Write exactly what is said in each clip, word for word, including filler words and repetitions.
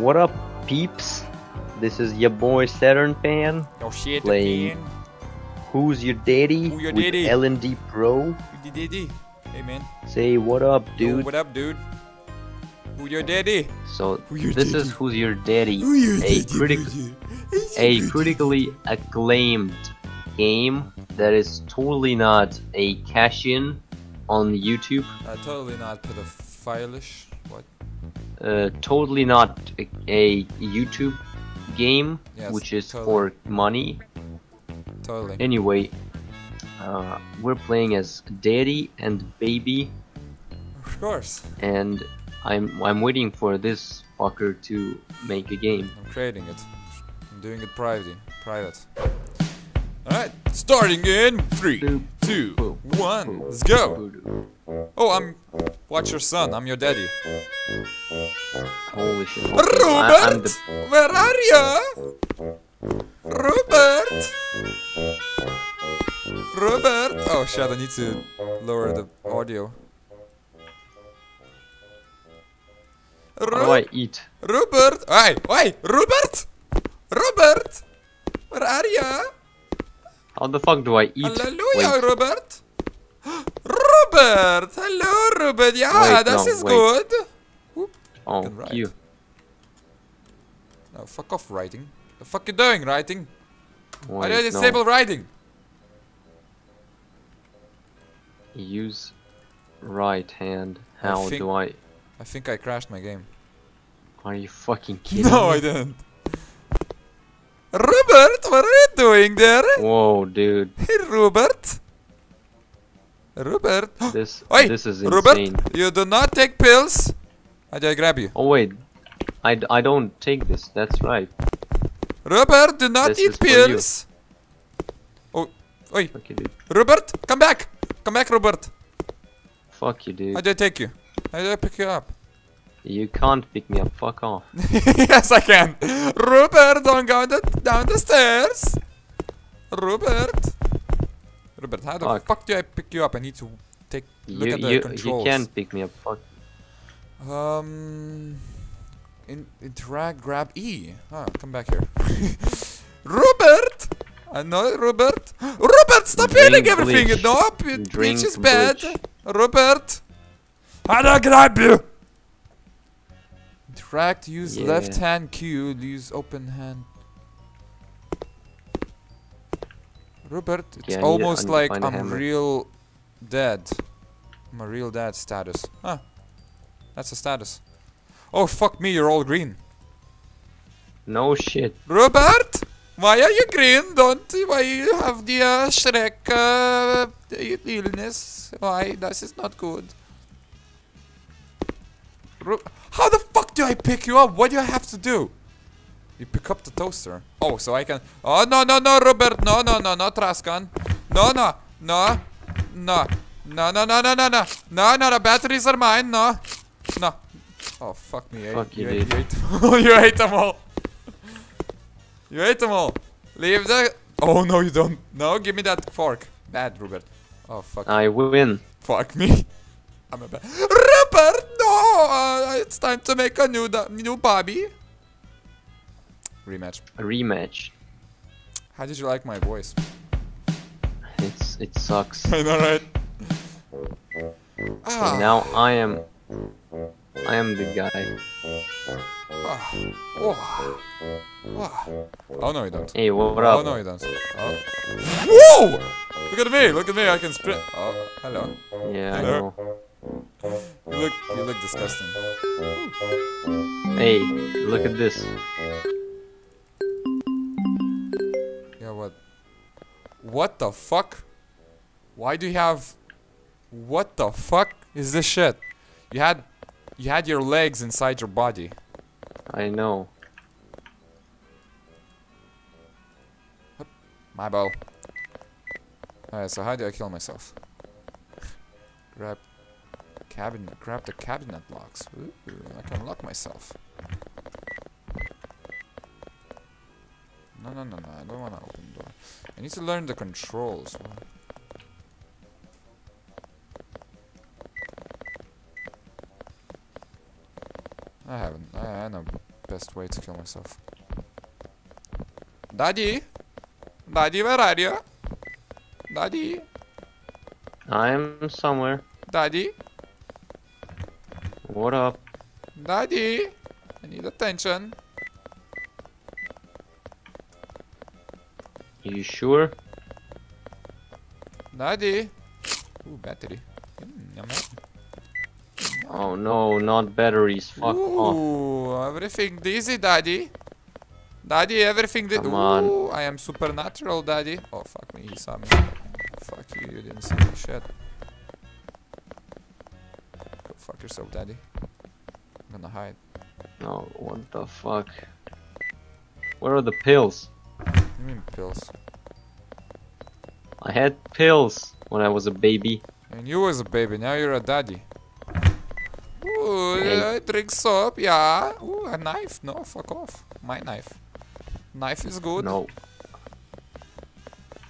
What up, peeps? This is your boy Saturn Fan. Oh shit, playing man. Who's Your Daddy? Who your with daddy? LnDPro. Your daddy. Hey man. Say what up, dude. Yo, what up, dude? Who your daddy? So who your this daddy? Is Who's Your Daddy? Who your a critical, a critically acclaimed game that is totally not a cash-in on YouTube. Uh, totally not pedophilish. What? Uh, totally not a, a YouTube game, yes, which is totally. For money. Totally. Anyway, uh, we're playing as Daddy and Baby. Of course. And I'm I'm waiting for this fucker to make a game. I'm creating it. I'm doing it private. Private. All right. Starting in three, two, one. Let's go. Oh, I'm. Watch your son. I'm your daddy. Holy shit. Okay. Robert, I, where are you? Robert. Robert. Oh shit! I need to lower the audio. Ro How do I eat? Robert. Hey, hey, Robert. Robert, where are you? How the fuck do I eat? Hallelujah, wait. Robert! Robert! Hello, Robert! Yeah, wait, this no, is wait. Good! Whoop. Oh, right. You. No, fuck off, writing. The fuck you doing, writing? Why do you disable no. writing? Use right hand. How I think, do I... I think I crashed my game. Are you fucking kidding no, me? No, I didn't. Robert, what are you doing there? Whoa, dude. Hey, Robert. Robert. This, Oi, this is insane. Robert, you do not take pills. I just grab you. Oh, wait. I, I don't take this. That's right. Robert, do not this eat pills. Oh, oi. Okay, dude. Robert, come back. Come back, Robert. Fuck you, dude. I just take you. I just pick you up. You can't pick me up, fuck off. Yes, I can. Robert, don't go the, down the stairs. Robert. Robert, how fuck. the fuck do I pick you up? I need to take look you, at the you, controls. You can't pick me up, fuck. Um, in, interact, grab E. Ah, oh, come back here. Robert! I know it, Robert. Robert, stop drink eating everything! Bleach. No, it, bleach is bad. Bleach. Robert! I don't grab you! Interact, use yeah. left hand Q, use open hand. Robert, it's yeah, almost a, like I'm real dead. I'm a real dead status. Huh. That's a status. Oh, fuck me, you're all green. No shit. Robert! Why are you green? Don't why you have the uh, Shrek uh, illness? Why? This is not good. How the fuck do I pick you up? What do I have to do? You pick up the toaster. Oh, so I can... Oh, no, no, no, Robert. No, no, no, no, Traskan. No, no, no, no. No, no, no, no, no, no. No, no, the batteries are mine. No, no. Oh, fuck me. Fuck you, dude. You ate them all. You ate them all. Leave the... Oh, no, you don't. No, give me that fork. Bad, Robert. Oh, fuck. I win. Fuck me. I'm a bad... Robert! No! Uh, it's time to make a new new Bobby. Rematch. A rematch. How did you like my voice? It's it sucks. I know, right? Ah. Now I am I am the guy. Ah. Oh. Oh. Oh no, you don't. Hey, what up? Oh no, you don't. Oh. Whoa! Look at me! Look at me! I can sprint. Oh, hello. Yeah, hello. I know. You look, you look disgusting. Hey, look at this. Yeah, what? What the fuck? Why do you have... What the fuck is this shit? You had... You had your legs inside your body. I know. My bow. Alright, so how do I kill myself? Grab... Cabinet, grab the cabinet locks. Ooh, I can lock myself. No, no, no, no. I don't want to open the door. I need to learn the controls. I haven't. I, I know best way to kill myself. Daddy? Daddy, where are you? Daddy? I'm somewhere. Daddy? What up? Daddy? I need attention. You sure? Daddy? Ooh, battery. Oh no, not batteries. Fuck off. Ooh, everything dizzy, daddy. Daddy, everything dizzy. Come on. Ooh, I am supernatural, daddy. Oh, fuck me, he saw me. Fuck you, you didn't see me. Shit. Go fuck yourself, daddy. I'm gonna hide. No, what the fuck? Where are the pills? What do you mean, pills? I had pills when I was a baby. And you was a baby, now you're a daddy. Ooh, hey. I drink soap, yeah. Ooh, a knife. No, fuck off. My knife. Knife is good. No.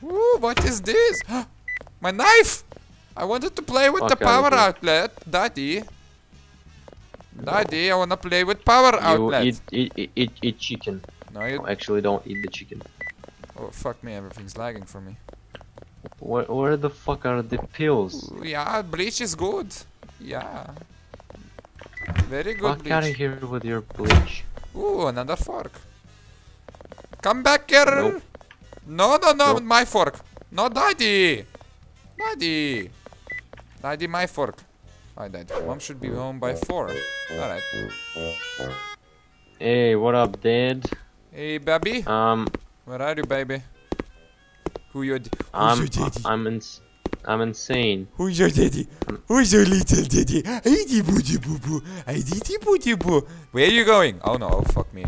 Ooh, what is this? My knife! I wanted to play with fuck the power outlet, daddy. Daddy, no. I wanna play with power you outlet. Eat, eat, eat, eat chicken. No, you no, actually don't eat the chicken. Oh, fuck me, everything's lagging for me. Where, where the fuck are the pills? Yeah, bleach is good. Yeah. Very good. Fuck bleach. Out of here with your bleach. Ooh, another fork. Come back here. Nope. No, no, no, nope. My fork. No, daddy. Daddy. Daddy, my fork. I died. Mom should be home by four. Alright. Hey, what up, dad? Hey, baby. Um. Where are you, baby? Who your d who's I'm, your daddy? I'm ins I'm insane. Who's your daddy? Who's your little daddy? Where are you going? Oh no, oh, fuck me.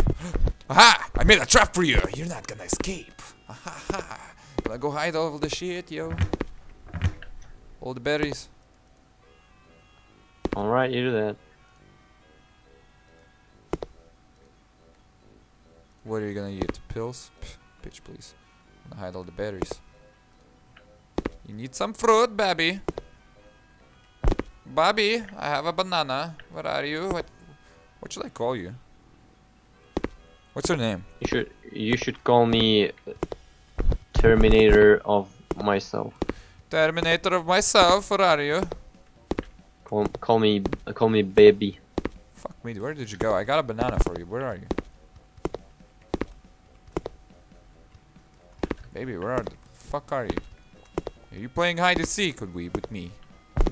Aha! I made a trap for you! You're not gonna escape. Aha! Gonna go hide all the shit, yo. All the berries. Alright, you do that. What are you gonna eat? Pills? Pff, bitch, please. Hide all the berries. You need some fruit, baby. Bobby, I have a banana. Where are you? What? What should I call you? What's your name? You should. You should call me Terminator of myself. Terminator of myself. Where are you? Call, call me. Call me baby. Fuck me. Where did you go? I got a banana for you. Where are you? Baby, where are the fuck are you? Are you playing hide and seek could we with me?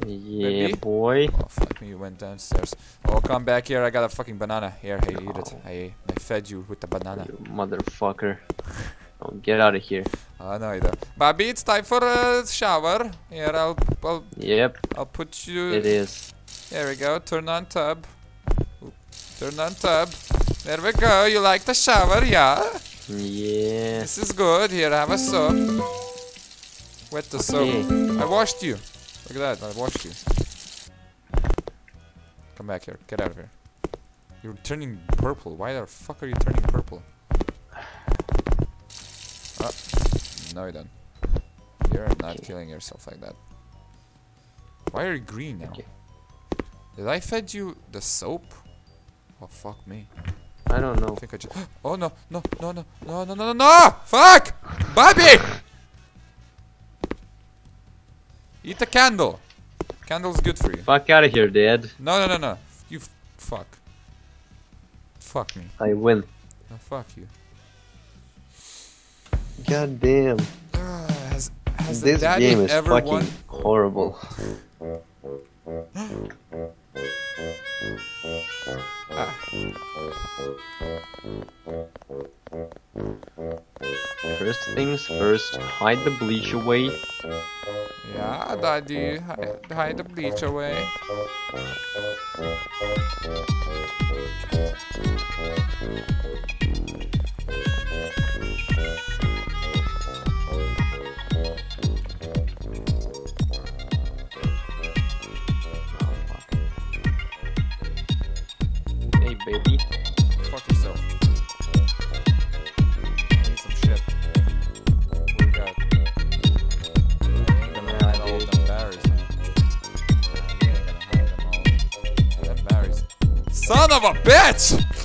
Yeah, baby? Boy. Oh, fuck me, you went downstairs. Oh, come back here, I got a fucking banana. Here, hey, eat it. I, I fed you with the banana. You motherfucker. Oh, get out of here. Oh, no, you don't. Bobby, it's time for a shower. Here, I'll... I'll yep. I'll put you... It is. There we go, turn on tub. Oop. Turn on tub. There we go, you like the shower, yeah? Yeah. This is good. Here, have a soap. Wet the okay. soap. I washed you. Look at that. I washed you. Come back here. Get out of here. You're turning purple. Why the fuck are you turning purple? Oh. No, you don't. You're not okay. killing yourself like that. Why are you green now? Okay. Did I feed you the soap? Oh, fuck me. I don't know. I think I just oh no, no, no, no, no, no, no, no! Fuck! Bobby! Eat a candle. Candle's good for you. Fuck out of here, dad. No, no, no, no. You f fuck. Fuck me. I win. No, fuck you. God damn. Uh, has has this the daddy game is ever fucking won? Horrible. Ah. First things first, hide the bleach away. Yeah, daddy, hide, hide the bleach away. Baby, fuck yourself. I need some shit. What do you got? I ain't gonna hide all them berries, man. I ain't gonna hide them all. Them berries. Son of a bitch!